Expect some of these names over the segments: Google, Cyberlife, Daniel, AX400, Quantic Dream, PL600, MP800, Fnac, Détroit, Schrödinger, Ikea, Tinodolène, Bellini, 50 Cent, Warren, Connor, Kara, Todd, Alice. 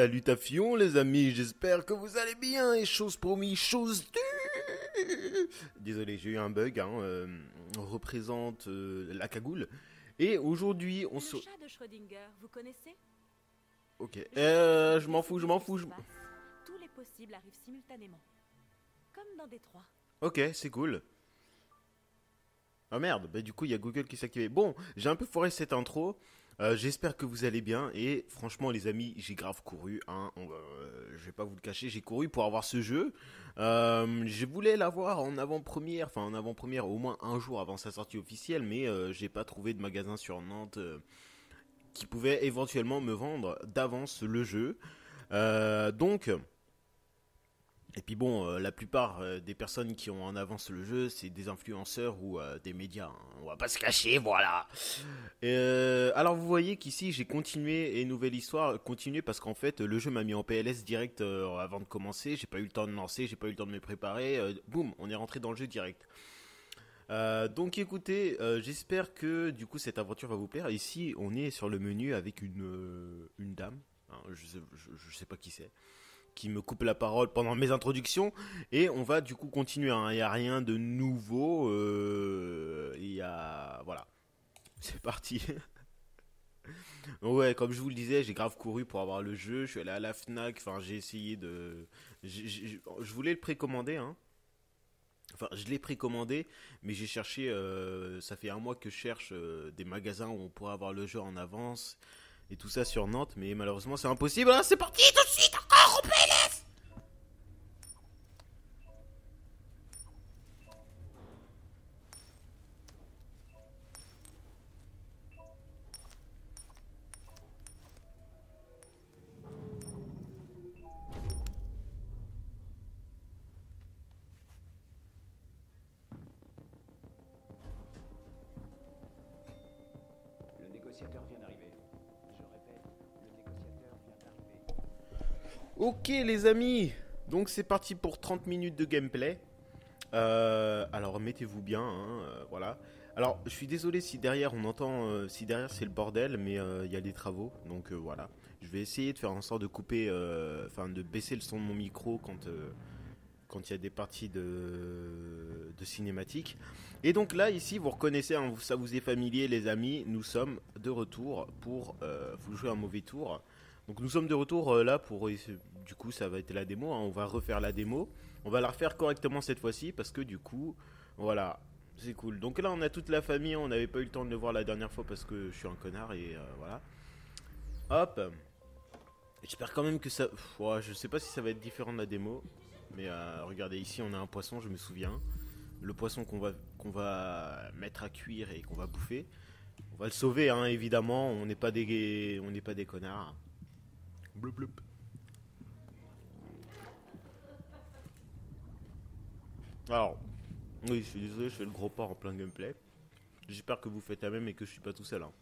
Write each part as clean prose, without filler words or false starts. Salutations les amis, j'espère que vous allez bien et chose promis, chose due. Désolé, j'ai eu un bug, on représente la cagoule. Et aujourd'hui, on se... Le chat de Schrödinger, vous connaissez? Ok, je m'en fous. Tous les possibles arrivent simultanément, comme dans Détroit. Ok, c'est cool. Ah merde, bah du coup il y a Google qui s'est activé. Bon, j'ai un peu foiré cette intro. J'espère que vous allez bien et franchement les amis, j'ai grave couru, je vais pas vous le cacher, j'ai couru pour avoir ce jeu. Je voulais l'avoir en avant-première, au moins un jour avant sa sortie officielle, mais j'ai pas trouvé de magasin sur Nantes qui pouvait éventuellement me vendre d'avance le jeu. Et puis bon, la plupart des personnes qui ont en avance le jeu, c'est des influenceurs ou des médias, hein. On va pas se cacher, voilà. Alors vous voyez qu'ici j'ai continué, et nouvelle histoire, continué parce qu'en fait le jeu m'a mis en PLS direct avant de commencer, j'ai pas eu le temps de lancer, j'ai pas eu le temps de me préparer, boum, on est rentré dans le jeu direct. Donc écoutez, j'espère que du coup cette aventure va vous plaire. Ici on est sur le menu avec une dame, hein, je sais pas qui c'est, qui me coupe la parole pendant mes introductions, et on va du coup continuer, hein. Il n'y a rien de nouveau, voilà, c'est parti. Ouais, comme je vous le disais, j'ai grave couru pour avoir le jeu, je suis allé à la Fnac, j'ai essayé de... Je voulais le précommander, hein. Je l'ai précommandé, mais j'ai cherché, ça fait un mois que je cherche des magasins où on pourrait avoir le jeu en avance, et tout ça sur Nantes, mais malheureusement c'est impossible. Ah, c'est parti tout de suite, encore au PLS. Le négociateur vient d'arriver. Ok les amis, donc c'est parti pour 30 minutes de gameplay. Alors mettez-vous bien, hein, voilà. Alors je suis désolé si derrière on entend, si derrière c'est le bordel, mais il y a des travaux, donc voilà. Je vais essayer de faire en sorte de couper, de baisser le son de mon micro quand il y a des parties de cinématiques. Et donc là ici vous reconnaissez, hein, ça vous est familier les amis, nous sommes de retour pour vous jouer un mauvais tour. Donc nous sommes de retour là pour, du coup ça va être la démo, hein, on va refaire la démo, on va la refaire correctement cette fois-ci parce que du coup, voilà, c'est cool. Donc là on a toute la famille, on n'avait pas eu le temps de le voir la dernière fois parce que je suis un connard et voilà. Hop, j'espère quand même que ça, ouais, je sais pas si ça va être différent de la démo, mais regardez ici on a un poisson, je me souviens, le poisson qu'on va mettre à cuire et qu'on va bouffer. On va le sauver, hein, évidemment, on n'est pas des connards. Bloup, bloup. Alors, oui, je suis désolé, je fais le gros pas en plein gameplay. J'espère que vous faites la même et que je suis pas tout seul, hein.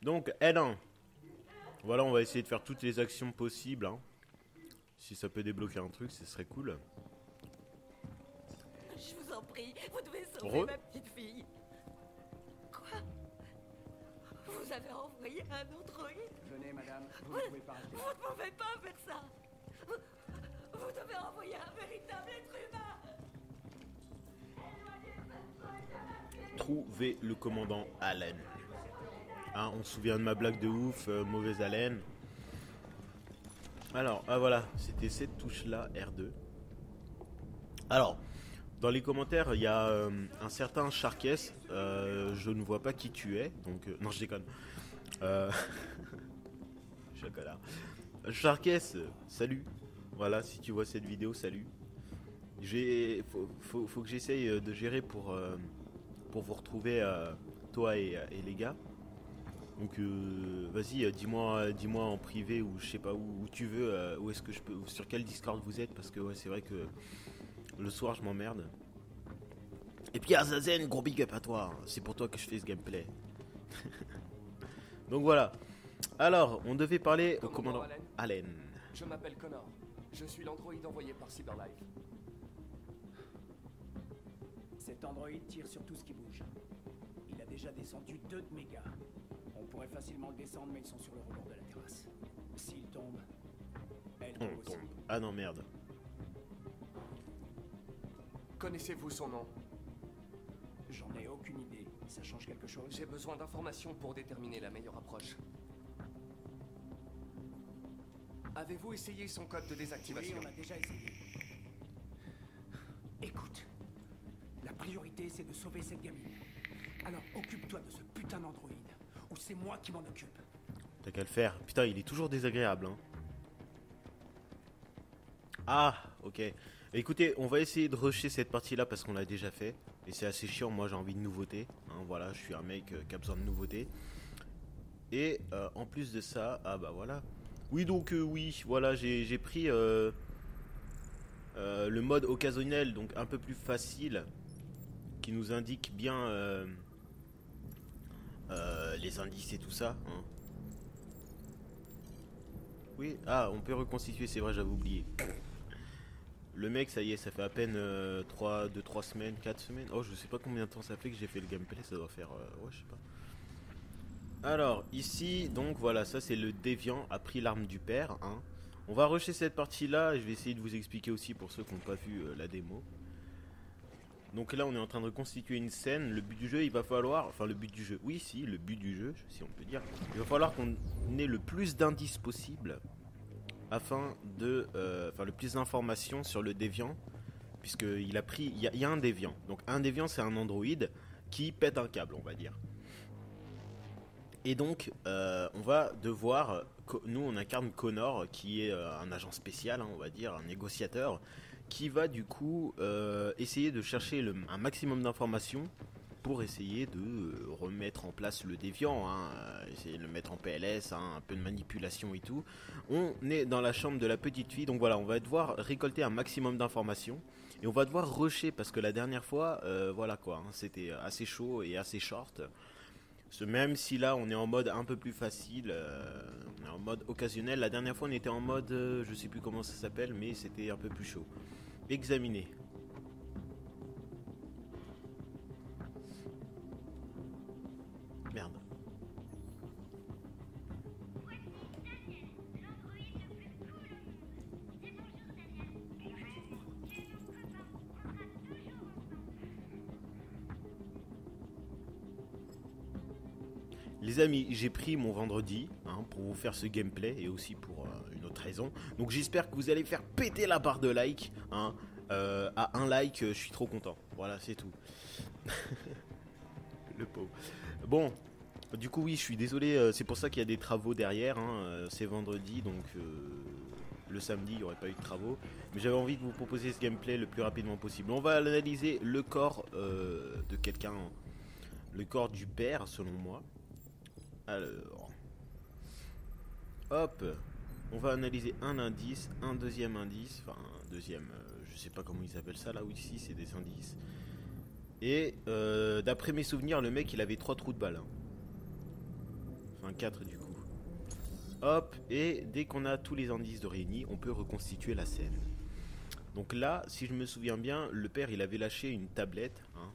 Donc, L1. Voilà, on va essayer de faire toutes les actions possibles, hein. Si ça peut débloquer un truc, ce serait cool. Je vous en prie, vous devez sauver ma petite fille. Quoi ? Vous avez envoyé un autre hit ? Venez madame, vous ne pouvez pas... Vous ne pouvez pas faire ça. Vous devez envoyer un véritable être humain. Trouvez le commandant Haleine. Ah, on se souvient de ma blague de ouf, mauvaise haleine. Alors, ah voilà, c'était cette touche-là, R2. Alors... Dans les commentaires, il y a un certain Sharkess, je ne vois pas qui tu es, donc... non, je déconne. Chocolat. Sharkess, salut. Voilà, si tu vois cette vidéo, salut. Faut que j'essaye de gérer pour vous retrouver, toi et les gars. Donc, vas-y, dis-moi en privé ou je sais pas où tu veux, où est-ce que je peux... Sur quel Discord vous êtes, parce que ouais, c'est vrai que... Le soir, je m'emmerde. Et puis Azazen, gros big up à toi. C'est pour toi que je fais ce gameplay. Donc voilà. Alors, on devait parler au commandant Allen. Je m'appelle Connor. Je suis l'androïde envoyé par Cyberlife. Cet androïde tire sur tout ce qui bouge. Il a déjà descendu 2 de mes gars. On pourrait facilement le descendre, mais ils sont sur le rebord de la terrasse. S'il tombe, on tombe. Ah non, merde. Connaissez-vous son nom? J'en ai aucune idée. Ça change quelque chose? J'ai besoin d'informations pour déterminer la meilleure approche. Avez-vous essayé son code de désactivation? Oui, on a déjà essayé. Écoute, la priorité c'est de sauver cette gamine. Alors occupe-toi de ce putain d'androïde, ou c'est moi qui m'en occupe. T'as qu'à le faire. Putain, il est toujours désagréable, hein. Ah, ok. Écoutez, on va essayer de rusher cette partie-là parce qu'on l'a déjà fait. Et c'est assez chiant, moi j'ai envie de nouveauté. Hein, voilà, je suis un mec qui a besoin de nouveauté. Et en plus de ça, ah bah voilà. Oui, donc oui, voilà, j'ai pris le mode occasionnel, donc un peu plus facile, qui nous indique bien les indices et tout ça. Hein. Oui, ah, on peut reconstituer, c'est vrai, j'avais oublié. Le mec, ça y est, ça fait à peine 2-3 semaines, 4 semaines. Oh, je sais pas combien de temps ça fait que j'ai fait le gameplay, ça doit faire... ouais, je sais pas. Alors ici donc voilà, ça c'est le déviant a pris l'arme du père, hein. On va rusher cette partie là, je vais essayer de vous expliquer aussi pour ceux qui n'ont pas vu la démo. Donc là on est en train de reconstituer une scène, le but du jeu il va falloir, enfin le but du jeu, oui si, le but du jeu si on peut dire, il va falloir qu'on ait le plus d'indices possible afin de, enfin le plus d'informations sur le déviant puisqu'il a pris, il y a un déviant, donc un déviant c'est un androïde qui pète un câble on va dire. Et donc, on va devoir, nous on incarne Connor, qui est un agent spécial, hein, on va dire, un négociateur, qui va du coup essayer de chercher un maximum d'informations pour essayer de remettre en place le déviant, hein, essayer de le mettre en PLS, hein, un peu de manipulation et tout. On est dans la chambre de la petite fille, donc voilà, on va devoir récolter un maximum d'informations. Et on va devoir rusher, parce que la dernière fois, voilà quoi, hein, c'était assez chaud et assez short. Même si là on est en mode un peu plus facile, on est en mode occasionnel. La dernière fois on était en mode, je sais plus comment ça s'appelle, mais c'était un peu plus chaud. Examiner. Merde. Les amis, j'ai pris mon vendredi hein, pour vous faire ce gameplay et aussi pour une autre raison. Donc j'espère que vous allez faire péter la barre de like. Hein, à un like, je suis trop content. Voilà, c'est tout. Le pauvre. Bon, du coup oui, je suis désolé. C'est pour ça qu'il y a des travaux derrière. Hein, c'est vendredi, donc le samedi, il n'y aurait pas eu de travaux. Mais j'avais envie de vous proposer ce gameplay le plus rapidement possible. On va analyser le corps de quelqu'un. Hein. Le corps du père, selon moi. Alors, hop, on va analyser un indice, un deuxième indice, enfin un deuxième, je sais pas comment ils appellent ça là, ou ici c'est des indices. Et d'après mes souvenirs, le mec il avait 3 trous de balle, hein. Enfin 4 du coup. Hop, et dès qu'on a tous les indices de réunis, on peut reconstituer la scène. Donc là, si je me souviens bien, le père il avait lâché une tablette, hein.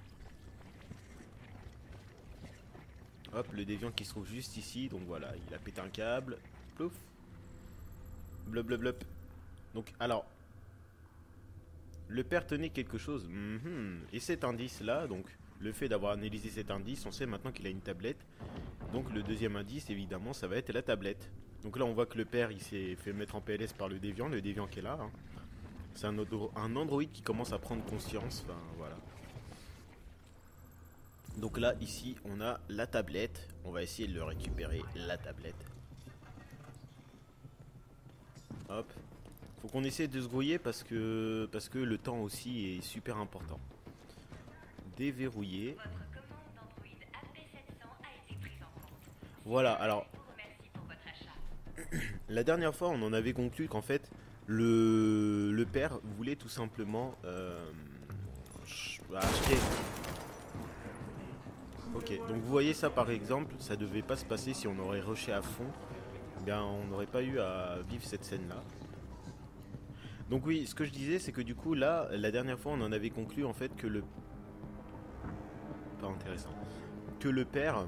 Hop, le déviant qui se trouve juste ici. Donc voilà, il a pété un câble. Plouf. Blub, blub, blub. Donc, alors. Le père tenait quelque chose. Et cet indice-là, donc, le fait d'avoir analysé cet indice, on sait maintenant qu'il a une tablette. Donc, le deuxième indice, évidemment, ça va être la tablette. Donc là, on voit que le père, il s'est fait mettre en PLS par le déviant qui est là. Hein. C'est un androïde qui commence à prendre conscience. Enfin, voilà. Donc là, ici, on a la tablette. On va essayer de le récupérer, la tablette. Hop. Faut qu'on essaie de se grouiller parce que le temps aussi est super important. Déverrouiller. Voilà, alors... La dernière fois, on en avait conclu qu'en fait, le père voulait tout simplement... acheter... Ok, donc vous voyez ça par exemple, ça devait pas se passer si on aurait rushé à fond. Eh bien, on n'aurait pas eu à vivre cette scène-là. Donc oui, ce que je disais, c'est que du coup, là, la dernière fois, on en avait conclu en fait que le... Pas intéressant. Que le père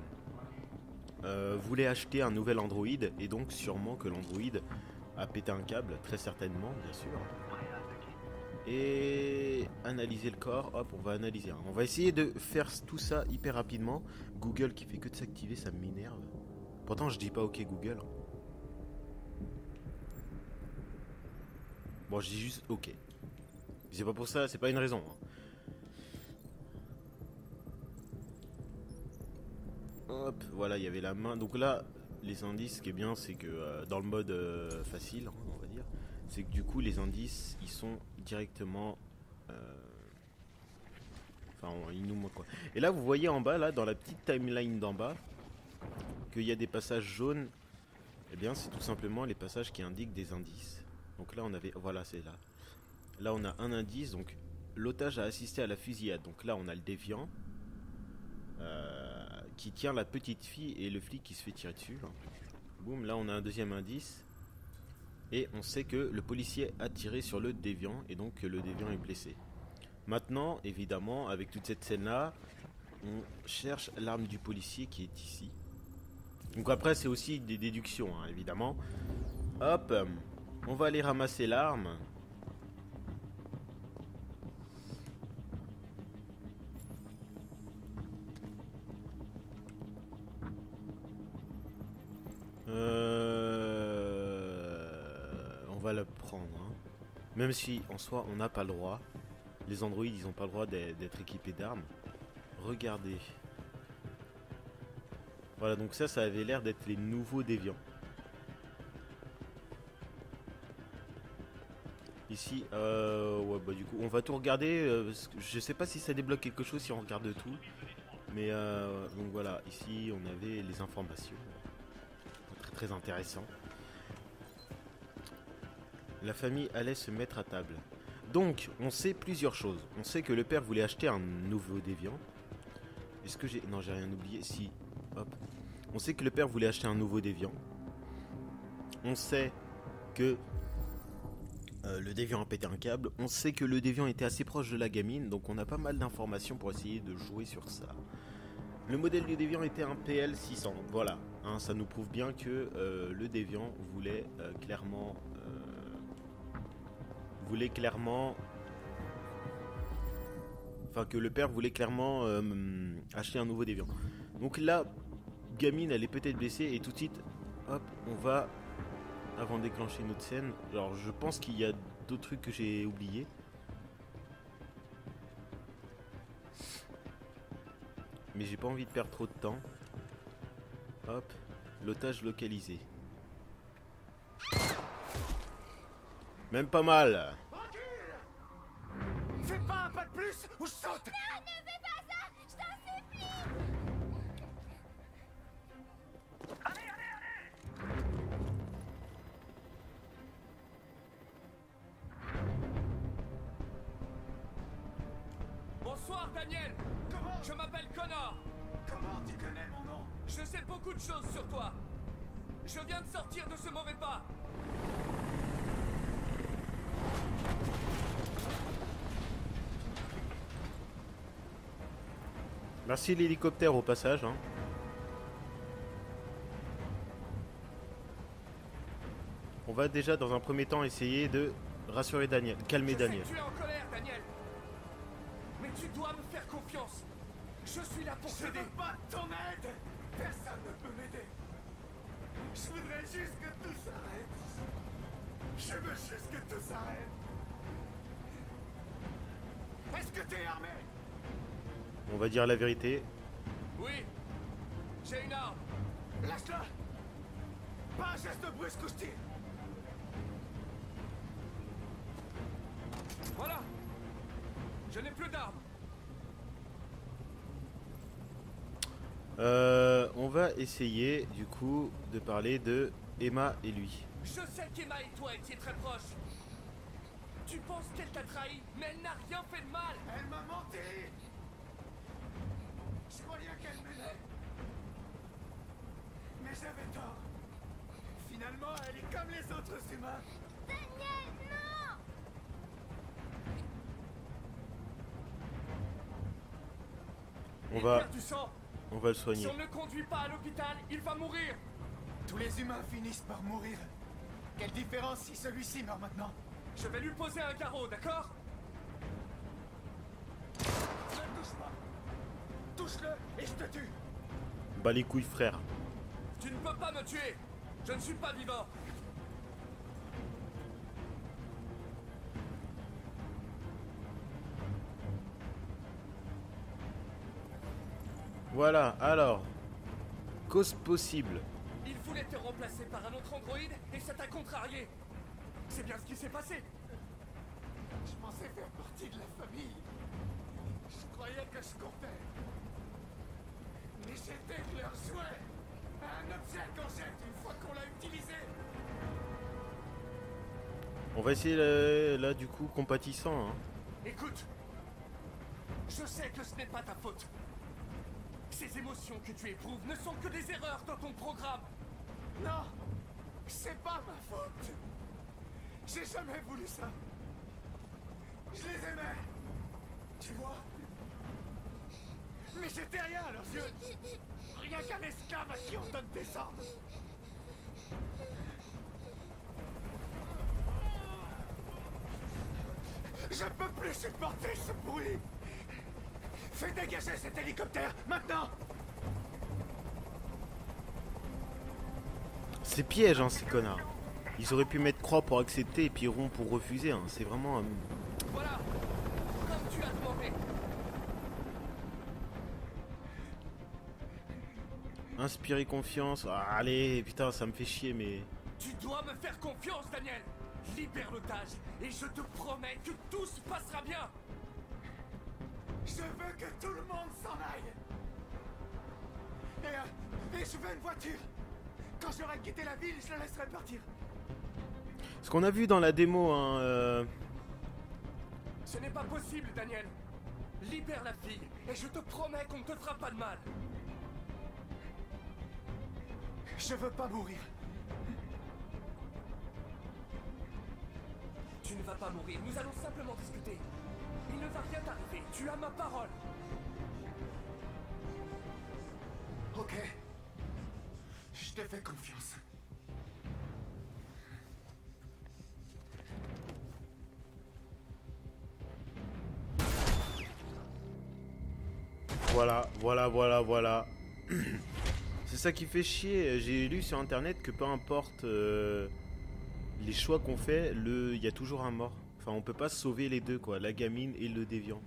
voulait acheter un nouvel androïde, et donc sûrement que l'androïde à péter un câble, très certainement, bien sûr. Et analyser le corps, hop, on va analyser. On va essayer de faire tout ça hyper rapidement. Google qui fait que de s'activer, ça m'énerve. Pourtant, je dis pas OK Google. Bon, je dis juste OK. C'est pas pour ça, c'est pas une raison. Hop, voilà, il y avait la main. Donc là, les indices, ce qui est bien, c'est que dans le mode facile, on va dire, c'est que du coup, les indices, ils sont directement... Enfin, ils nous montrent quoi. Et là, vous voyez en bas, là, dans la petite timeline d'en bas, qu'il y a des passages jaunes. Eh bien, c'est tout simplement les passages qui indiquent des indices. Donc là, on avait... Voilà, c'est là. Là, on a un indice, donc l'otage a assisté à la fusillade. Donc là, on a le déviant. Qui tient la petite fille et le flic qui se fait tirer dessus. Boum, là on a un deuxième indice. Et on sait que le policier a tiré sur le déviant et donc le déviant est blessé. Maintenant, évidemment, avec toute cette scène-là, on cherche l'arme du policier qui est ici. Donc après, c'est aussi des déductions, hein, évidemment. Hop, on va aller ramasser l'arme. On va le prendre, hein. Même si en soi on n'a pas le droit. Les androïdes ils n'ont pas le droit d'être équipés d'armes. Regardez. Voilà, donc ça avait l'air d'être les nouveaux déviants. Ici, ouais bah du coup on va tout regarder. Parce que je sais pas si ça débloque quelque chose si on regarde tout. Mais donc voilà, ici on avait les informations. Très intéressant. La famille allait se mettre à table. Donc, on sait plusieurs choses. On sait que le père voulait acheter un nouveau déviant. Est-ce que j'ai... Non, j'ai rien oublié. Si. Hop. On sait que le père voulait acheter un nouveau déviant. On sait que le déviant a pété un câble. On sait que le déviant était assez proche de la gamine. Donc, on a pas mal d'informations pour essayer de jouer sur ça. Le modèle du déviant était un PL600. Voilà. Hein, ça nous prouve bien que le déviant voulait clairement... Enfin, que le père voulait clairement acheter un nouveau déviant. Donc là, gamine, elle est peut-être blessée. Et tout de suite, hop, on va... Avant de déclencher notre scène... Alors, je pense qu'il y a d'autres trucs que j'ai oubliés. Mais j'ai pas envie de perdre trop de temps. Hop, l'otage localisé. Même pas mal. Fais pas un pas de plus ou je saute. Non, ne fais pas ça, je t'en supplie. Allez, allez, allez. Bonsoir Daniel. Comment? Je m'appelle Connor. Comment tu connais mon nom? Je sais beaucoup de choses sur toi. Je viens de sortir de ce mauvais pas. Merci l'hélicoptère au passage. Hein. On va déjà dans un premier temps essayer de rassurer Daniel, calmer Daniel. Tu es en colère, Daniel. Mais tu dois me faire confiance. Je suis là pour t'aider. Je veux pas ton aide. Personne ne peut m'aider. Je voudrais juste que tout s'arrête. Je veux juste que tout s'arrête. Est-ce que t'es armé? On va dire la vérité. Oui. J'ai une arme. Lâche-la. Pas un geste brusque que je tire. Voilà. Je n'ai plus d'arme. On va essayer du coup de parler de Emma et lui. Je sais qu'Emma et toi étiez très proches. Tu penses qu'elle t'a trahi, mais elle n'a rien fait de mal. Elle m'a menti. Je croyais qu'elle m'aimait. Mais j'avais tort. Finalement, elle est comme les autres humains. Daniel, non! On va le soigner. Si on ne le conduit pas à l'hôpital, il va mourir. Tous les humains finissent par mourir. Quelle différence si celui-ci meurt maintenant? Je vais lui poser un carreau, d'accord? Ne touche pas. Touche-le et je te tue. Bah les couilles, frère. Tu ne peux pas me tuer. Je ne suis pas vivant. Voilà, alors. Cause possible. Il voulait te remplacer par un autre androïde et ça t'a contrarié. C'est bien ce qui s'est passé. Je pensais faire partie de la famille. Je croyais que je comptais. Mais j'étais que leur souhait. Un objet qu'on jette une fois qu'on l'a utilisé. On va essayer là du coup compatissant. Hein. Écoute. Je sais que ce n'est pas ta faute. Ces émotions que tu éprouves ne sont que des erreurs dans ton programme. Non, c'est pas ma faute. J'ai jamais voulu ça. Je les aimais. Tu vois? Mais j'étais rien à leurs yeux. Rien qu'un esclave à qui on donne des ordres. Je peux plus supporter ce bruit. Fais dégager cet hélicoptère, maintenant! C'est piège, hein, ces connards. Ils auraient pu mettre croix pour accepter et puis rond pour refuser, hein. C'est vraiment... Voilà, comme tu as demandé. Inspirer confiance... Ah, allez, putain, ça me fait chier, mais... Tu dois me faire confiance, Daniel. Libère l'otage et je te promets que tout se passera bien. Je veux que tout le monde s'en aille. Et je veux une voiture. Quand j'aurai quitté la ville, je la laisserai partir. Ce qu'on a vu dans la démo, hein... Ce n'est pas possible, Daniel. Libère la fille, et je te promets qu'on ne te fera pas de mal. Je veux pas mourir. Tu ne vas pas mourir, nous allons simplement discuter. Il ne va rien t'arriver, tu as ma parole. Ok. Je te fais confiance. Voilà. C'est ça qui fait chier. J'ai lu sur internet que peu importe les choix qu'on fait, il y a toujours un mort. Enfin, on peut pas sauver les deux, quoi. La gamine et le déviant.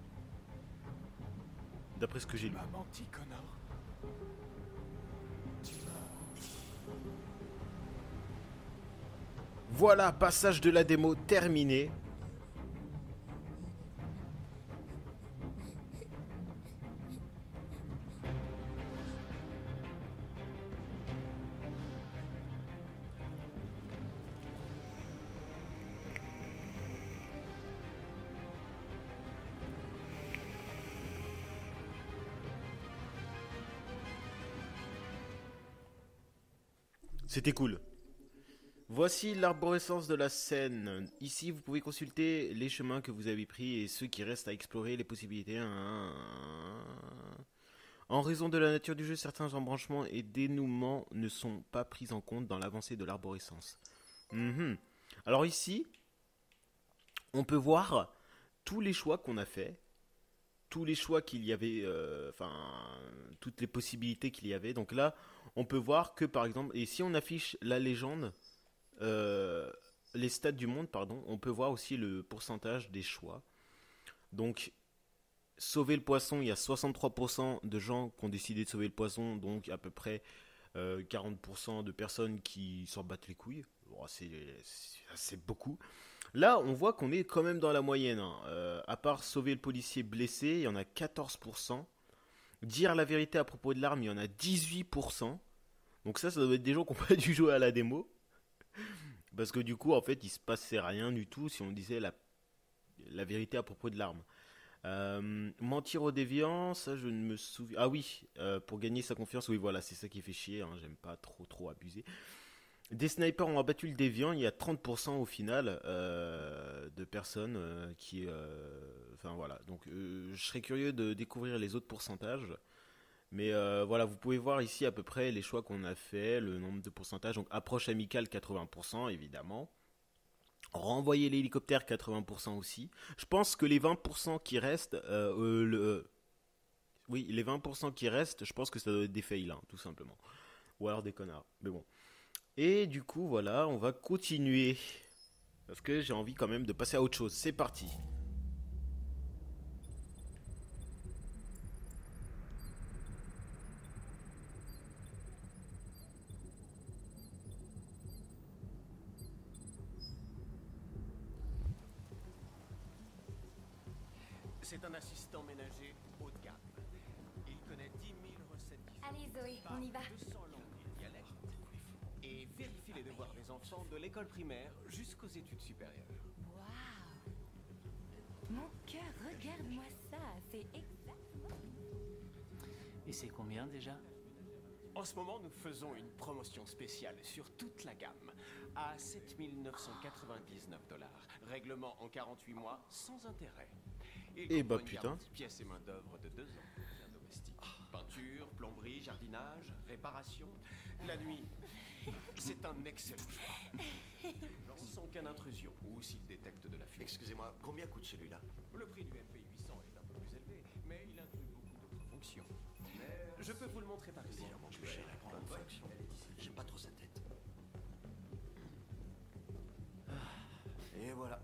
D'après ce que j'ai lu. Tu m'as menti, Connor. Voilà, passage de la démo terminé. C'était cool. Voici l'arborescence de la scène. Ici, vous pouvez consulter les chemins que vous avez pris et ceux qui restent à explorer, les possibilités. En raison de la nature du jeu, certains embranchements et dénouements ne sont pas pris en compte dans l'avancée de l'arborescence. Alors ici, on peut voir tous les choix qu'on a fait, tous les choix qu'il y avait, toutes les possibilités qu'il y avait. Donc là, on peut voir que par exemple, et si on affiche la légende, les stats du monde, pardon, on peut voir aussi le pourcentage des choix. Donc, sauver le poisson, il y a 63% de gens qui ont décidé de sauver le poisson, donc à peu près 40% de personnes qui s'en battent les couilles. Oh, c'est beaucoup. Là, on voit qu'on est quand même dans la moyenne, hein. À part sauver le policier blessé, il y en a 14%. Dire la vérité à propos de l'arme, il y en a 18%. Donc ça doit être des gens qui n'ont pas dû jouer à la démo. Parce que du coup, en fait, il se passait rien du tout si on disait la vérité à propos de l'arme. Mentir aux déviants, ça je ne me souviens... Ah oui, pour gagner sa confiance, oui voilà, c'est ça qui fait chier, hein, j'aime pas trop abuser. Des snipers ont abattu le déviant, il y a 30% au final de personnes qui... Enfin voilà, donc je serais curieux de découvrir les autres pourcentages. Mais voilà, vous pouvez voir ici à peu près les choix qu'on a fait, le nombre de pourcentages. Donc approche amicale 80% évidemment. Renvoyer l'hélicoptère 80% aussi. Je pense que les 20% qui restent, oui, les 20% qui restent, je pense que ça doit être des fails, hein, tout simplement. Ou alors des connards, mais bon. Et du coup, voilà, on va continuer. Parce que j'ai envie quand même de passer à autre chose. C'est parti. C'est un assistant ménager haut de gamme. Il connaît 10 000 recettes différentes. Allez Zoé, on y va. 200 langues et dialectes. Et vérifie les devoirs des enfants de l'école primaire jusqu'aux études supérieures. Waouh! Mon cœur, regarde-moi ça. C'est exactement... Et c'est combien déjà? En ce moment, nous faisons une promotion spéciale sur toute la gamme à 7 999 $. Règlement en 48 mois sans intérêt. Et bah putain. Pièces et main d'œuvre de 2 ans. Peinture, plomberie, jardinage, réparation. La nuit, c'est un excellent choix. Sans aucune intrusion ou s'il détecte de la fuite. Excusez-moi, combien coûte celui-là? Le prix du MP800 est un peu plus élevé, mais il inclut beaucoup d'autres fonctions. Je peux vous le montrer par ici. Je vais la grande fonction. J'aime pas trop sa tête. Et voilà.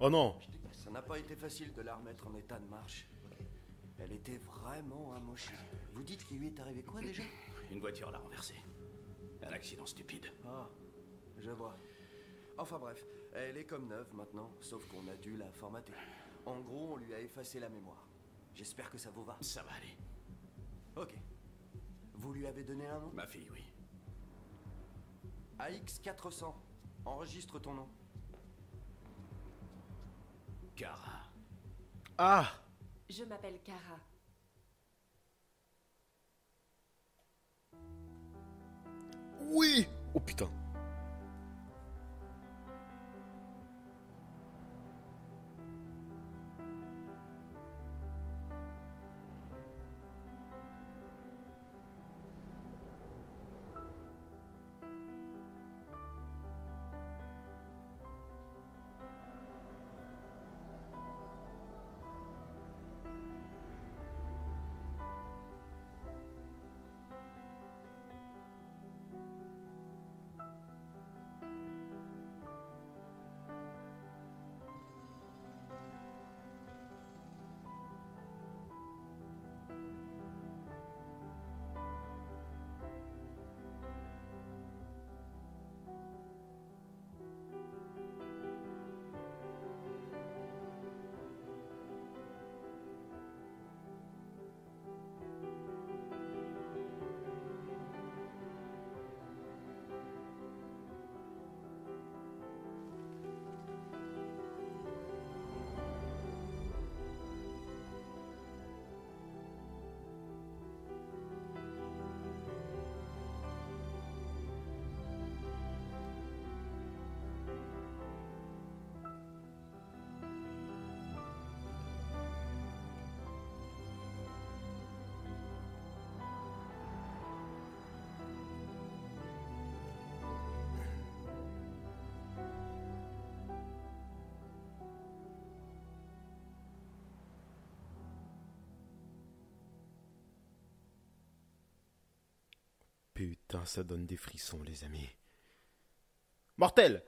Oh non! Ça n'a pas été facile de la remettre en état de marche. Elle était vraiment amochée. Vous dites qu'il lui est arrivé quoi déjà? Une voiture l'a renversée. Un accident stupide. Ah, je vois. Enfin bref, elle est comme neuve maintenant, sauf qu'on a dû la formater. En gros, on lui a effacé la mémoire. J'espère que ça vous va. Ça va aller. Ok. Vous lui avez donné un nom? Ma fille, oui. AX400, enregistre ton nom. Kara. Ah! Je m'appelle Kara. Oui! Oh putain. Putain, ça donne des frissons, les amis. Mortel!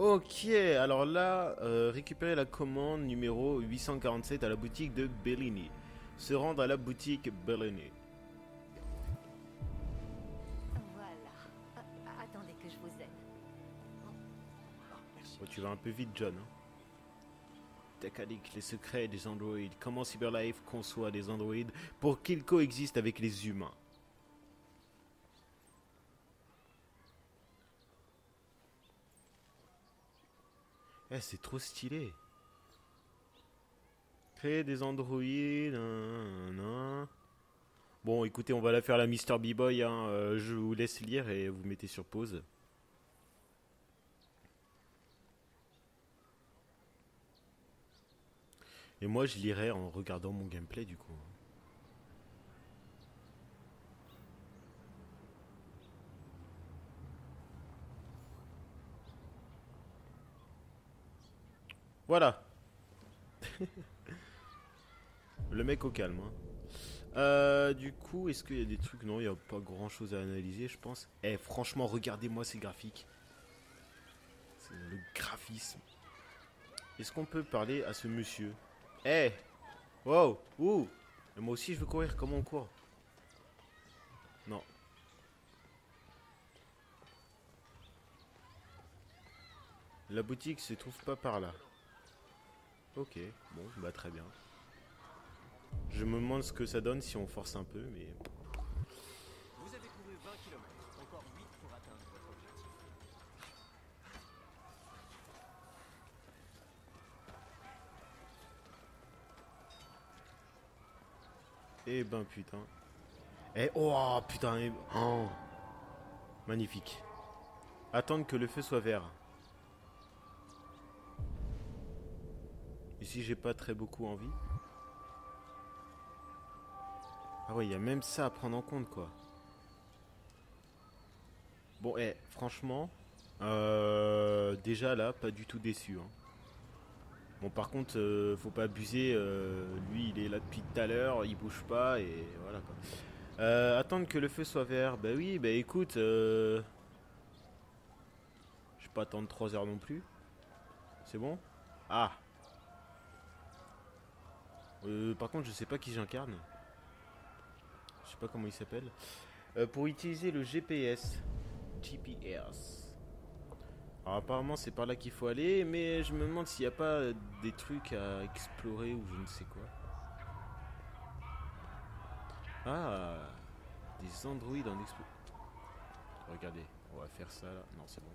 Ok, alors là, récupérer la commande numéro 847 à la boutique de Bellini. Se rendre à la boutique Bellini. Voilà. Attendez que je vous aide. Oh, tu vas un peu vite, John. Hein. décadique les secrets des androïdes. Comment Cyberlife conçoit des androïdes pour qu'ils coexistent avec les humains. Eh, c'est trop stylé. Créer des androïdes... Bon, écoutez, on va la faire la Mister B-Boy. Je vous laisse lire et vous mettez sur pause. Et moi, je lirai en regardant mon gameplay, du coup. Voilà. Le mec au calme. Du coup, est-ce qu'il y a des trucs? Non, il n'y a pas grand-chose à analyser, je pense. Eh, franchement, regardez-moi ces graphiques. C'est le graphisme. Est-ce qu'on peut parler à ce monsieur? Eh, hey. Wow. Ouh. Moi aussi je veux courir, comment on court? Non. La boutique se trouve pas par là. Ok, bon, bah très bien. Je me demande ce que ça donne si on force un peu, mais... Vous avez couru 20 km, encore 8 pour atteindre votre objectif. Eh ben putain. Eh oh putain. Eh, oh. Magnifique. Attendre que le feu soit vert. Ici j'ai pas très beaucoup envie. Ah ouais, il y a même ça à prendre en compte quoi. Bon eh franchement déjà là pas du tout déçu hein. Bon par contre faut pas abuser, lui il est là depuis tout à l'heure, il bouge pas et voilà quoi. Attendre que le feu soit vert, bah oui, bah écoute, je vais pas attendre 3 heures non plus. C'est bon? Ah. Par contre je sais pas qui j'incarne. Je sais pas comment il s'appelle. Pour utiliser le GPS. GPS. Alors apparemment c'est par là qu'il faut aller, mais je me demande s'il n'y a pas des trucs à explorer ou je ne sais quoi. Ah, des androïdes en explosion. Regardez, on va faire ça là. Non c'est bon.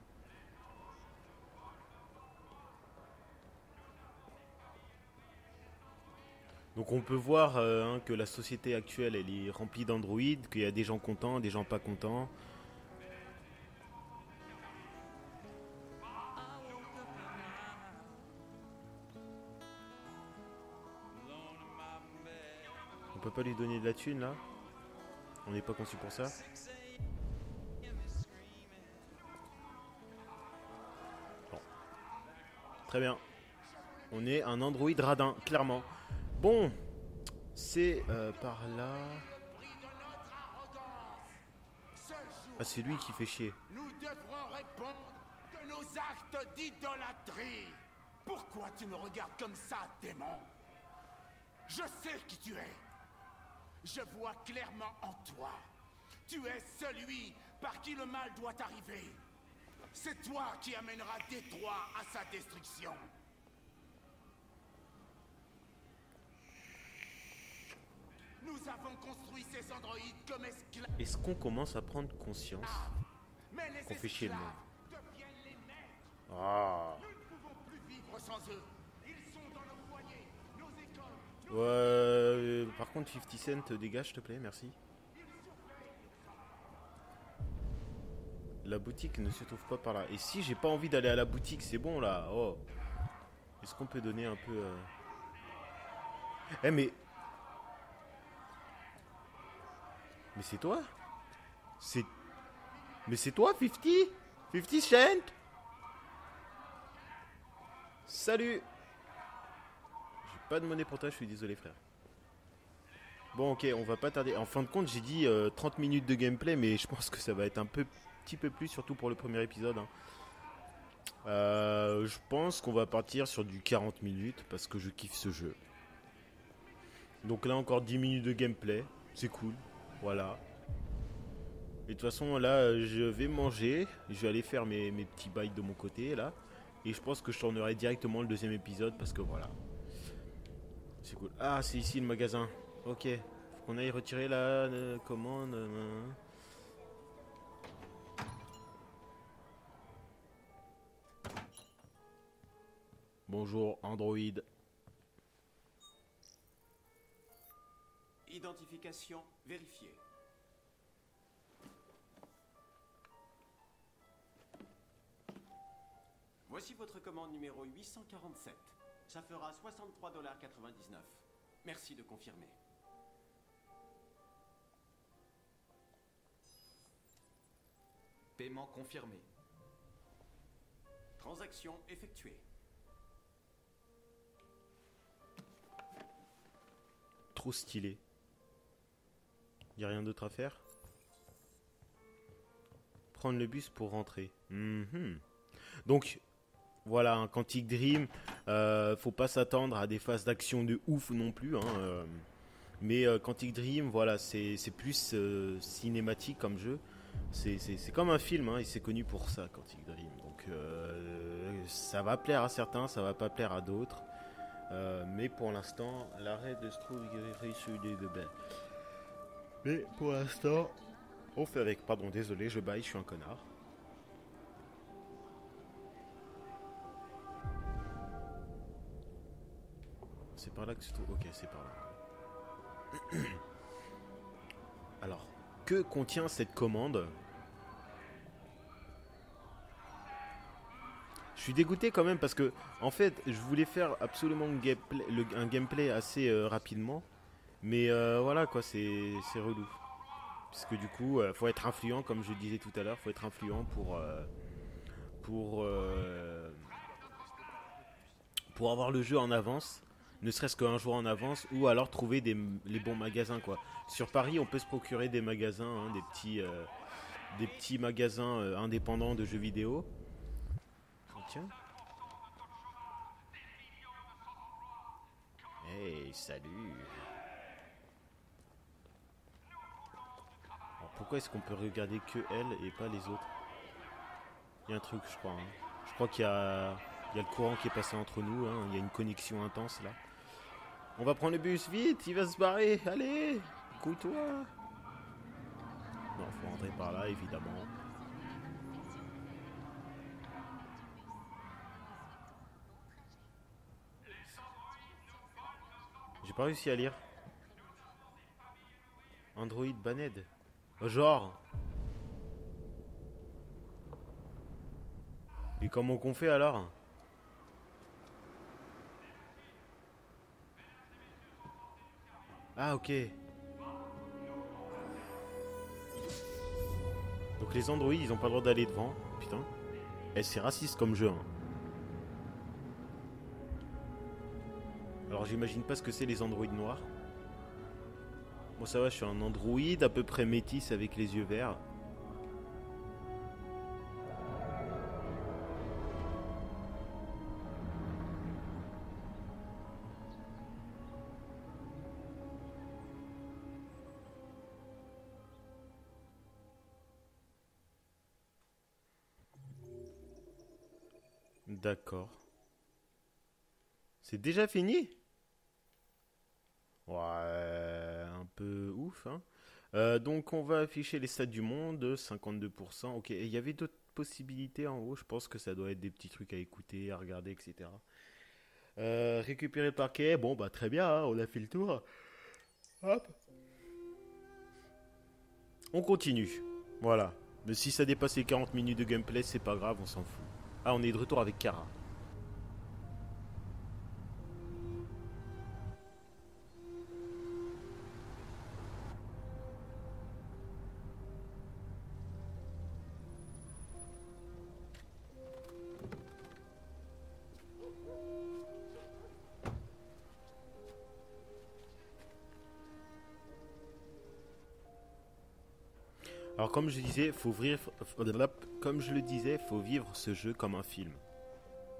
Donc on peut voir hein, que la société actuelle elle est remplie d'androïdes, qu'il y a des gens contents, des gens pas contents. On peut pas lui donner de la thune là? On n'est pas conçu pour ça. Bon. Très bien. On est un androïde radin, clairement. Bon. C'est par là. Ah c'est lui qui fait chier. Nous devrons répondre de nos actes d'idolâtrie. Pourquoi tu me regardes comme ça, démon? Je sais qui tu es. Je vois clairement en toi. Tu es celui par qui le mal doit arriver. C'est toi qui amèneras Détroit à sa destruction. Nous avons construit ces androïdes comme esclaves. Est-ce qu'on commence à prendre conscience qu'on fait chier le monde? Ah. Nous ne pouvons plus vivre sans eux. Ouais, par contre 50 Cent dégage s'il te plaît, merci. La boutique ne se trouve pas par là. Et si j'ai pas envie d'aller à la boutique, c'est bon là. Oh. Est-ce qu'on peut donner un peu... Eh mais c'est toi? C'est... Mais c'est toi 50 Cent? Salut! Pas de monnaie pour toi, je suis désolé frère. Bon ok, on va pas tarder. En fin de compte j'ai dit 30 minutes de gameplay, mais je pense que ça va être un petit peu plus, surtout pour le premier épisode hein. Je pense qu'on va partir sur du 40 minutes parce que je kiffe ce jeu. Donc là encore 10 minutes de gameplay, c'est cool. Voilà. Et de toute façon là je vais manger, je vais aller faire mes petits bails de mon côté là. Et je pense que je tournerai directement le deuxième épisode parce que voilà. C'est cool. Ah, c'est ici le magasin. Ok. Faut qu'on aille retirer la commande. Bonjour, Android. Identification vérifiée. Voici votre commande numéro 847. Ça fera 63,99 $. Merci de confirmer. Paiement confirmé. Transaction effectuée. Trop stylé. Y a rien d'autre à faire? Prendre le bus pour rentrer. Donc, voilà, un Quantic Dream. Faut pas s'attendre à des phases d'action de ouf non plus. Mais Quantic Dream, voilà, c'est plus cinématique comme jeu. C'est comme un film, et c'est connu pour ça, Quantic Dream. Donc, ça va plaire à certains, ça va pas plaire à d'autres. Mais pour l'instant, l'arrêt de Schrödinger de Bell. Mais pour l'instant, on fait avec. Pardon, désolé, je baille, je suis un connard. C'est par là que se trouve. Ok, c'est par là. Alors, que contient cette commande? Je suis dégoûté quand même parce que, en fait, je voulais faire absolument un gameplay assez rapidement. Mais voilà quoi, c'est relou. Parce que du coup, faut être influent, comme je disais tout à l'heure, faut être influent pour avoir le jeu en avance, ne serait-ce qu'un jour en avance, ou alors trouver les bons magasins quoi. Sur Paris, on peut se procurer des magasins, des petits magasins indépendants de jeux vidéo. Oh, tiens. Hey, salut. Pourquoi est-ce qu'on peut regarder que elle et pas les autres? Il y a un truc, je crois. Je crois qu'il y a le courant qui est passé entre nous. Il y a une connexion intense là. On va prendre le bus vite, il va se barrer. Allez, couille-toi. Non, faut rentrer par là évidemment. J'ai pas réussi à lire. Android Baned. Genre. Et comment qu'on fait alors? Ah ok. Donc les androïdes, ils ont pas le droit d'aller devant. Putain. Eh, c'est raciste comme jeu. Alors j'imagine pas ce que c'est les androïdes noirs. Bon, ça va, je suis un androïde à peu près métisse avec les yeux verts. D'accord. C'est déjà fini? Ouais. Peu ouf, donc on va afficher les stats du monde, 52%. Ok, il y avait d'autres possibilités en haut, je pense que ça doit être des petits trucs à écouter, à regarder, etc. Récupérer le parquet, bon bah très bien, on a fait le tour. Hop, on continue, voilà. Mais si ça dépasse les 40 minutes de gameplay, c'est pas grave, on s'en fout. Ah, on est de retour avec Kara. Alors comme je disais, faut vivre ce jeu comme un film.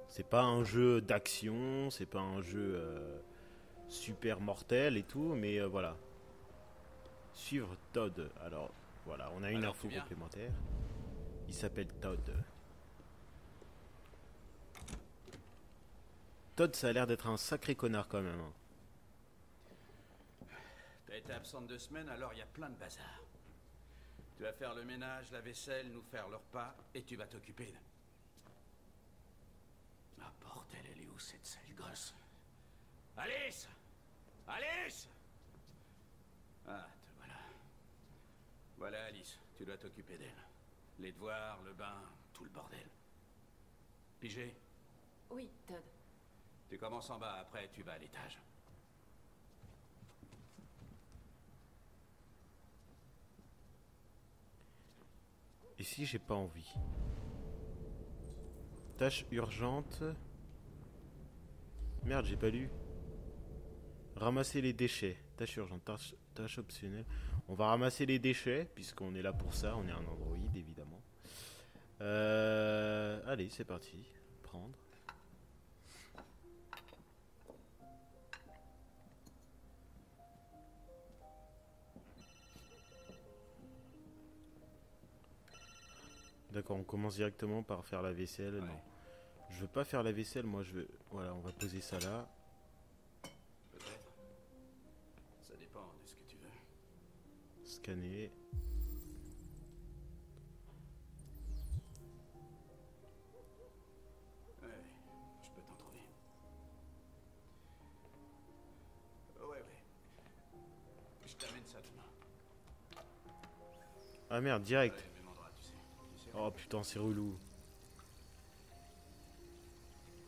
C'est pas un jeu d'action, c'est pas un jeu super mortel et tout, mais voilà. Suivre Todd. Alors voilà, on a une info complémentaire. Il s'appelle Todd. Todd, ça a l'air d'être un sacré connard quand même. T'as été absente 2 semaines, alors il y a plein de bazar. Tu vas faire le ménage, la vaisselle, nous faire le repas, et tu vas t'occuper de... Ah, bordel, elle est où cette sale gosse? Alice! Alice! Ah, te voilà. Voilà Alice, tu dois t'occuper d'elle. Les devoirs, le bain, tout le bordel. Pigé? Oui, Todd. Tu commences en bas, après tu vas à l'étage. Et si j'ai pas envie? Tâche urgente... Merde, j'ai pas lu. Ramasser les déchets. Tâche urgente, tâche optionnelle. On va ramasser les déchets, puisqu'on est là pour ça. On est un android, évidemment. Allez, c'est parti. Prendre. D'accord, on commence directement par faire la vaisselle. Ouais. Non, je veux pas faire la vaisselle, moi je veux... Voilà, on va poser ça là. Peut-être. Ça dépend de ce que tu veux. Scanner. Ouais, je peux t'en trouver. Ouais. Je t'amène ça demain. Ah merde, direct. Ouais. Oh putain, c'est relou.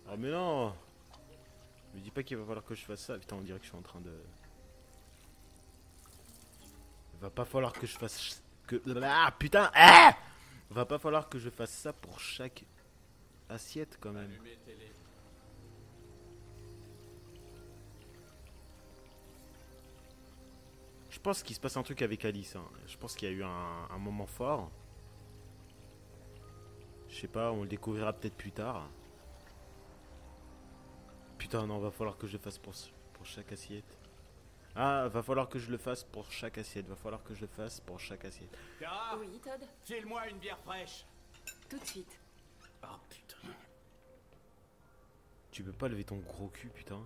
Oh mais non! Me dis pas qu'il va falloir que je fasse ça. Putain, on dirait que je suis en train de... Va pas falloir que je fasse... Que... Ah putain! Ah! Va pas falloir que je fasse ça pour chaque assiette quand même. Je pense qu'il se passe un truc avec Alice. Hein. Je pense qu'il y a eu un moment fort. Je sais pas, on le découvrira peut-être plus tard. Putain, non, va falloir que je le fasse pour chaque assiette. Ah, va falloir que je le fasse pour chaque assiette. Va falloir que je le fasse pour chaque assiette. Kara, oui, Todd. File-moi une bière fraîche. Tout de suite. Oh putain. Tu peux pas lever ton gros cul, putain.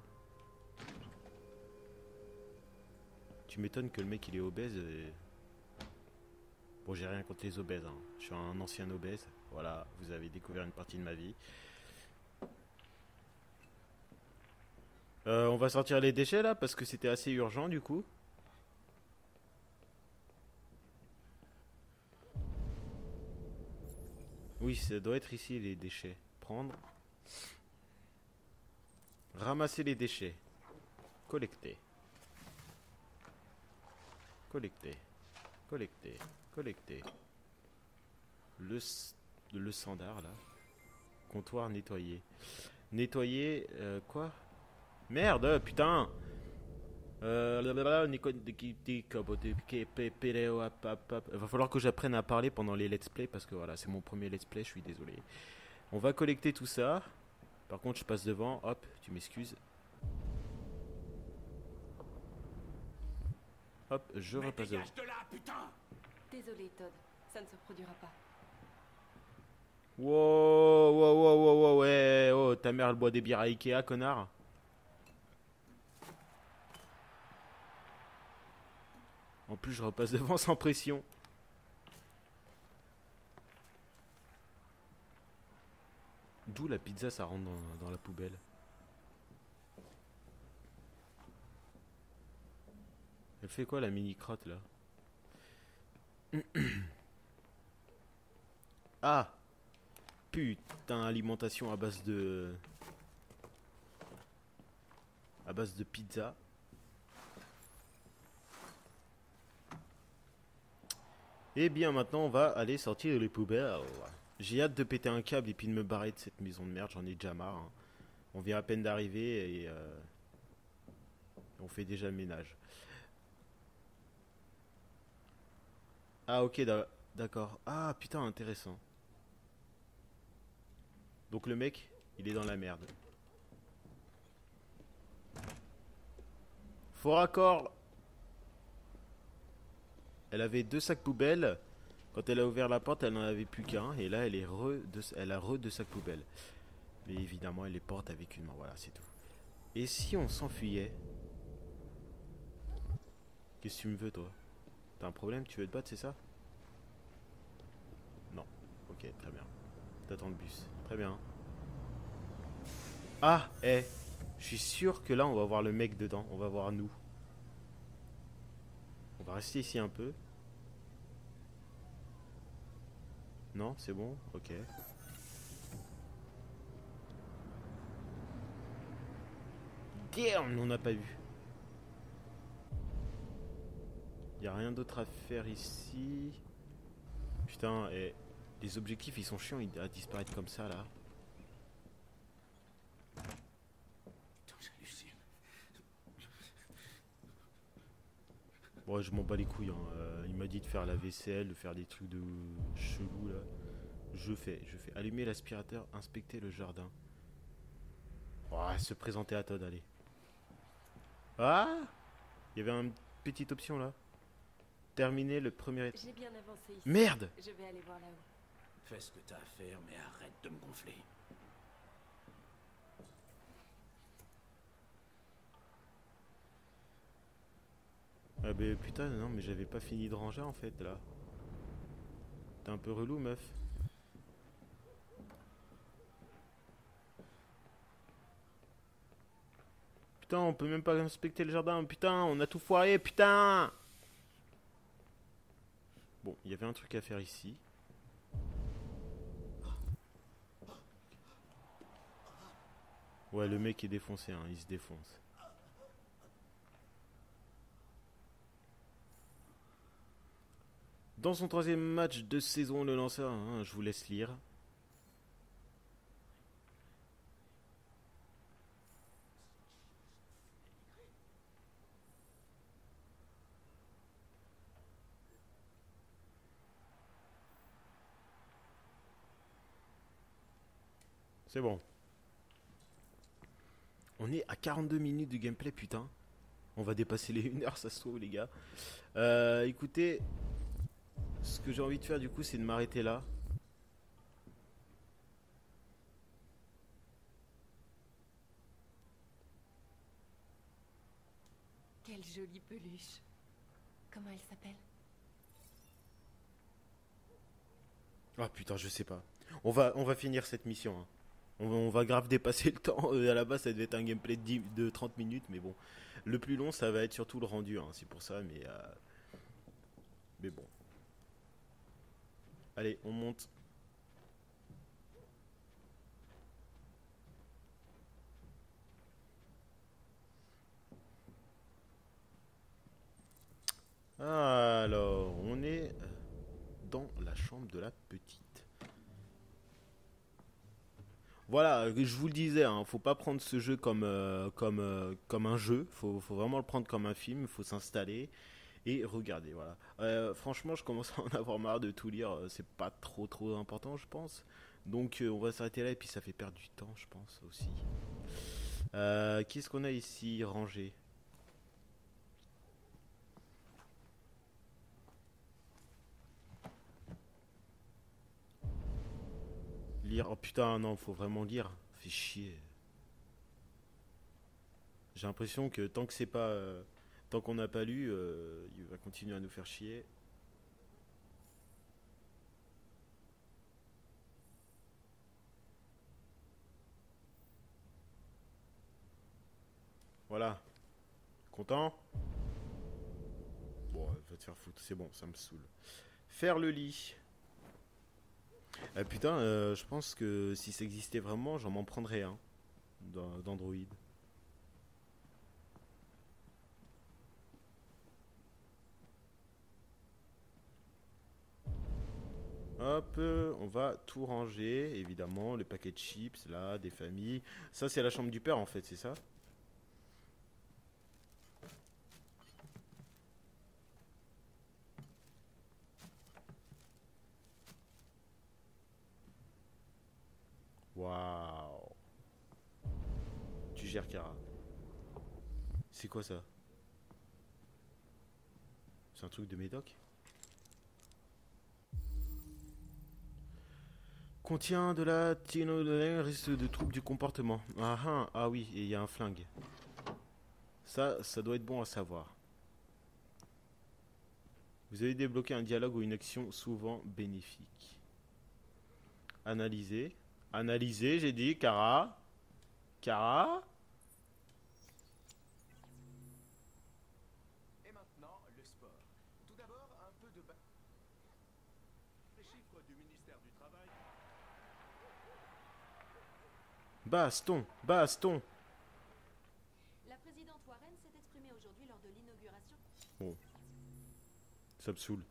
Tu m'étonnes que le mec il est obèse. Bon, j'ai rien contre les obèses, hein. Je suis un ancien obèse. Voilà, vous avez découvert une partie de ma vie. On va sortir les déchets là, parce que c'était assez urgent du coup. Oui, ça doit être ici les déchets. Prendre. Ramasser les déchets. Collecter. Collecter. Collecter. Collecter. Le standard là. Comptoir nettoyé. Nettoyer quoi? Merde putain. Va falloir que j'apprenne à parler pendant les let's play parce que voilà, c'est mon premier let's play, je suis désolé. On va collecter tout ça. Par contre, je passe devant, hop, tu m'excuses. Hop, je repasse devant. Désolé Todd, ça ne se produira pas. Wow, ouais, oh, ta mère elle boit des bières à Ikea, connard. En plus, je repasse devant sans pression. D'où la pizza, ça rentre dans la poubelle. Elle fait quoi la mini-crotte là? Ah! Putain, alimentation à base de pizza. Et bien maintenant on va aller sortir les poubelles. J'ai hâte de péter un câble et puis de me barrer de cette maison de merde, j'en ai déjà marre hein. On vient à peine d'arriver et on fait déjà le ménage. Ah ok, d'accord. Ah putain, intéressant. Donc le mec, il est dans la merde. Faux raccord. Elle avait 2 sacs poubelles. Quand elle a ouvert la porte, elle n'en avait plus qu'un. Et là, elle a 2 sacs poubelles. Mais évidemment, elle les porte avec une main. Voilà, c'est tout. Et si on s'enfuyait? Qu'est-ce que tu me veux, toi? T'as un problème? Tu veux te battre, c'est ça? Non. Ok, très bien. T'attends le bus. Très bien. Ah, eh, je suis sûr que là, on va voir le mec dedans. On va voir nous. On va rester ici un peu. Non, c'est bon? Ok. Damn, on n'a pas vu. Il n'y a rien d'autre à faire ici. Putain, et les objectifs, ils sont chiants à disparaître comme ça, là. Bon, je m'en bats les couilles. Hein. Il m'a dit de faire la vaisselle, de faire des trucs de chelou, là. Je fais. Allumer l'aspirateur, inspecter le jardin. Oh, se présenter à Todd, allez. Ah! Il y avait une petite option, là. Terminer le premier étage. J'ai bien avancé ici. Merde! Je vais aller voir là-haut. Fais ce que t'as à faire, mais arrête de me gonfler. Ah bah putain, non, mais j'avais pas fini de ranger en fait là. T'es un peu relou, meuf. Putain, on peut même pas inspecter le jardin. Putain, on a tout foiré, putain! Bon, il y avait un truc à faire ici. Ouais, le mec est défoncé, hein, il se défonce. Dans son troisième match de saison, le lanceur, hein, je vous laisse lire. C'est bon. On est à 42 minutes du gameplay, putain. On va dépasser les 1 heure, ça se trouve, les gars. Écoutez, ce que j'ai envie de faire, du coup, c'est de m'arrêter là. Quelle jolie peluche. Comment elle s'appelle? Ah, putain, je sais pas. On va finir cette mission, hein. On va grave dépasser le temps. À la base, ça devait être un gameplay de 30 minutes, mais bon. Le plus long, ça va être surtout le rendu, hein, c'est pour ça, mais bon. Allez, on monte. Alors, on est dans la chambre de la petite. Voilà, je vous le disais, hein, faut pas prendre ce jeu comme un jeu, faut vraiment le prendre comme un film, faut s'installer et regarder, voilà. Franchement, je commence à en avoir marre de tout lire, c'est pas trop important, je pense. Donc on va s'arrêter là et puis ça fait perdre du temps, je pense aussi. Qu'est-ce qu'on a ici, rangé? Lire. Oh putain, non, faut vraiment lire. Fait chier. J'ai l'impression que tant que c'est pas. Tant qu'on n'a pas lu, il va continuer à nous faire chier. Voilà. Content? Bon, va te faire foutre. C'est bon, ça me saoule. Faire le lit. Ah putain, je pense que si ça existait vraiment, j'en m'en prendrais un d'Android. Hop, on va tout ranger, évidemment, les paquets de chips, là, des familles. Ça, c'est la chambre du père, en fait, c'est ça? Waouh. Tu gères, Kara. C'est quoi ça? C'est un truc de médoc? Contient de la tinodolène, risque de troubles du comportement. Ah oui, et il y a un flingue. Ça doit être bon à savoir. Vous avez débloqué un dialogue ou une action souvent bénéfique. Analyser. Analyser, j'ai dit. Kara. Et maintenant, le sport. Tout d'abord, un peu de... Les chiffres du ministère du Travail. Baston, baston. La présidente Warren s'est exprimée aujourd'hui lors de l'inauguration. Bon. Ça me saoule.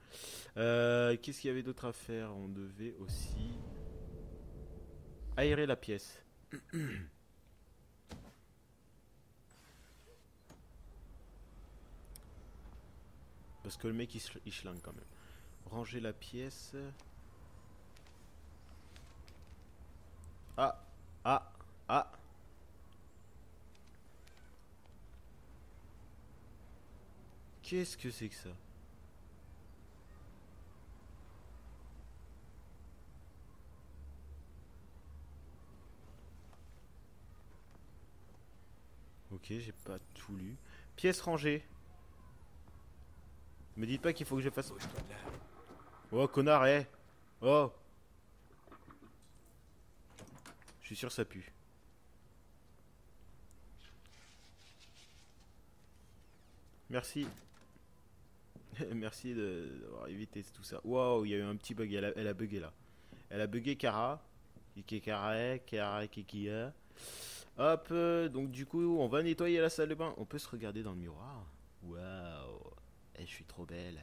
Qu'est-ce qu'il y avait d'autre à faire? On devait aussi aérer la pièce. Parce que le mec il schlingue quand même. Ranger la pièce. Ah, ah, ah. Qu'est-ce que c'est que ça? Ok, j'ai pas tout lu. Pièce rangée. Me dites pas qu'il faut que je fasse... Oh, connard, eh. Oh. Je suis sûr que ça pue. Merci. Merci d'avoir évité tout ça. Waouh, il y a eu un petit bug. Elle a bugué là. Elle a bugué Kara. Kara. Hop, donc du coup, on va nettoyer la salle de bain. On peut se regarder dans le miroir. Waouh, je suis trop belle.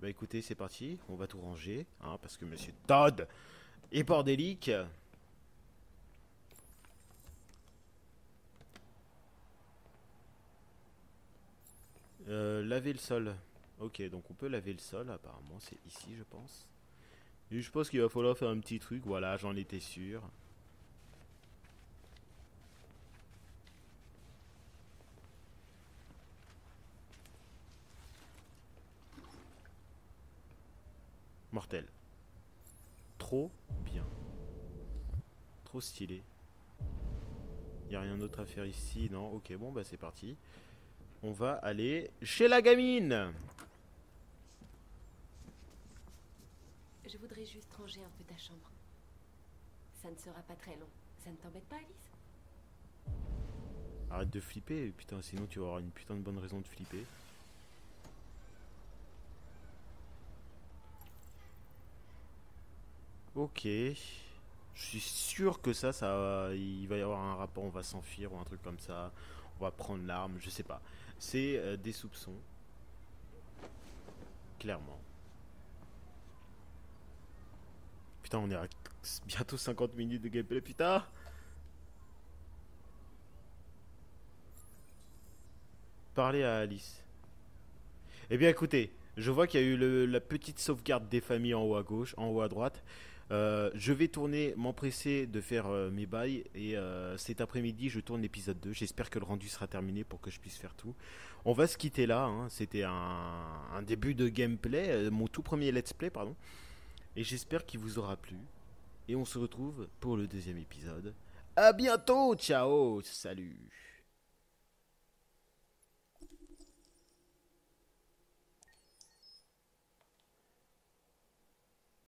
Bah écoutez, c'est parti. On va tout ranger, hein, parce que Monsieur Todd est bordélique. Laver le sol. Ok, donc on peut laver le sol. Apparemment, c'est ici, je pense. Et je pense qu'il va falloir faire un petit truc. Voilà, j'en étais sûr. Mortel. Trop bien. Trop stylé. Y a rien d'autre à faire ici, non? Ok, bon, bah c'est parti. On va aller chez la gamine. Je voudrais juste ranger un peu ta chambre. Ça ne sera pas très long. Ça ne t'embête pas, Alice? Arrête de flipper, putain, sinon tu vas avoir une putain de bonne raison de flipper. Ok, je suis sûr que il va y avoir un rapport, on va s'enfuir ou un truc comme ça, on va prendre l'arme, je sais pas. C'est des soupçons, clairement. Putain, on est à bientôt 50 minutes de gameplay, putain. Parler à Alice. Eh bien écoutez, je vois qu'il y a eu la petite sauvegarde des familles en haut à gauche, en haut à droite. Je vais tourner, m'empresser de faire mes bails et cet après-midi je tourne l'épisode 2. J'espère que le rendu sera terminé pour que je puisse faire tout. On va se quitter là, hein. C'était un début de gameplay, mon tout premier let's play pardon. Et j'espère qu'il vous aura plu. Et on se retrouve pour le deuxième épisode. A bientôt, ciao, salut.